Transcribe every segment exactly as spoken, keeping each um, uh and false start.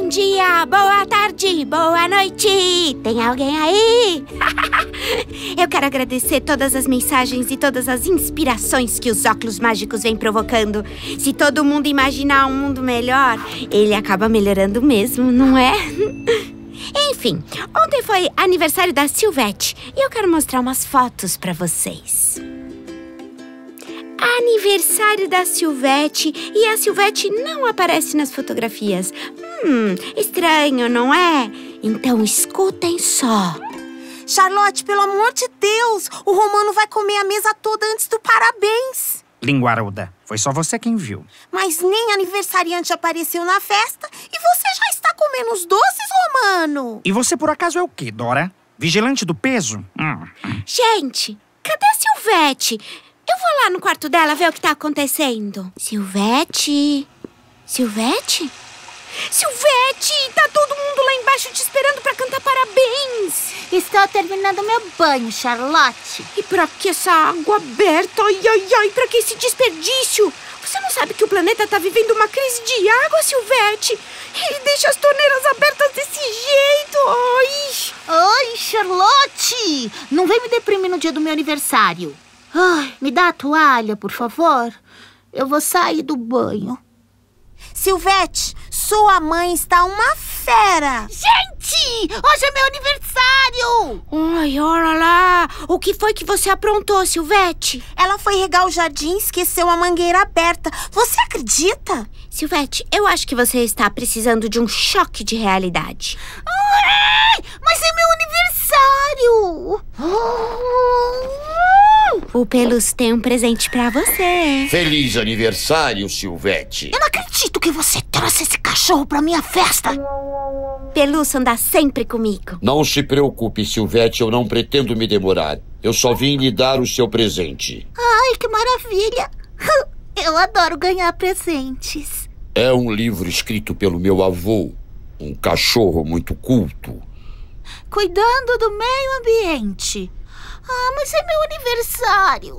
Bom dia, boa tarde, boa noite! Tem alguém aí? Eu quero agradecer todas as mensagens e todas as inspirações que os óculos mágicos vêm provocando. Se todo mundo imaginar um mundo melhor, ele acaba melhorando mesmo, não é? Enfim, ontem foi aniversário da Sylvette e eu quero mostrar umas fotos pra vocês. Aniversário da Sylvette e a Sylvette não aparece nas fotografias. Hum, estranho, não é? Então escutem só. Charlotte, pelo amor de Deus, o Romano vai comer a mesa toda antes do parabéns. Linguaruda, foi só você quem viu. Mas nem aniversariante apareceu na festa e você já está comendo os doces, Romano. E você por acaso é o quê, Dora? Vigilante do peso? Hum. Gente, cadê a Sylvette? Eu vou lá no quarto dela ver o que tá acontecendo. Sylvette? Sylvette? Sylvette! Tá todo mundo lá embaixo te esperando pra cantar parabéns! Estou terminando meu banho, Charlotte. E pra que essa água aberta? Ai, ai, ai, pra que esse desperdício? Você não sabe que o planeta tá vivendo uma crise de água, Sylvette? Ele deixa as torneiras abertas desse jeito! Ai! Ai, Charlotte! Não vem me deprimir no dia do meu aniversário. Ai, me dá a toalha, por favor. Eu vou sair do banho. Sylvette, sua mãe está uma fera. Gente, hoje é meu aniversário. Ai, olha lá. O que foi que você aprontou, Sylvette? Ela foi regar o jardim e esqueceu a mangueira aberta. Você acredita? Sylvette, eu acho que você está precisando de um choque de realidade. Ai, mas é meu aniversário. Oh. O Pelusso tem um presente pra você. Feliz aniversário, Sylvette. Eu não acredito que você trouxe esse cachorro pra minha festa. Pelusso anda sempre comigo. Não se preocupe, Sylvette, eu não pretendo me demorar. Eu só vim lhe dar o seu presente. Ai, que maravilha. Eu adoro ganhar presentes. É um livro escrito pelo meu avô. Um cachorro muito culto. Cuidando do meio ambiente. Ah, mas é meu aniversário.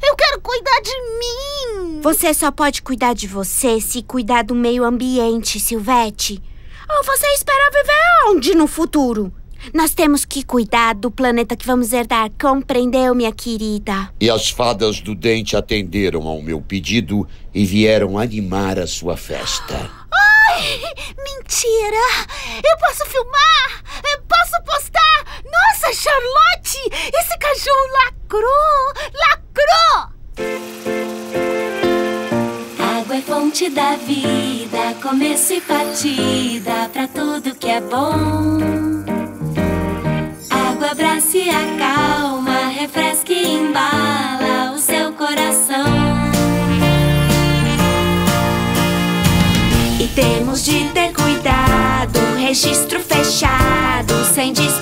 Eu quero cuidar de mim. Você só pode cuidar de você se cuidar do meio ambiente, Sylvette. Ou você espera viver onde no futuro? Nós temos que cuidar do planeta que vamos herdar, compreendeu, minha querida? E as fadas do dente atenderam ao meu pedido e vieram animar a sua festa. Ai, mentira! Eu posso filmar! Eu posso postar! Nossa, Charlotte! Esse cachorro lacrou! Lacrou! Água é fonte da vida, começo e partida pra tudo que é bom. Água abraça e acalma, refresca e embala o seu coração. Temos de ter cuidado, registro fechado, sem desculpa.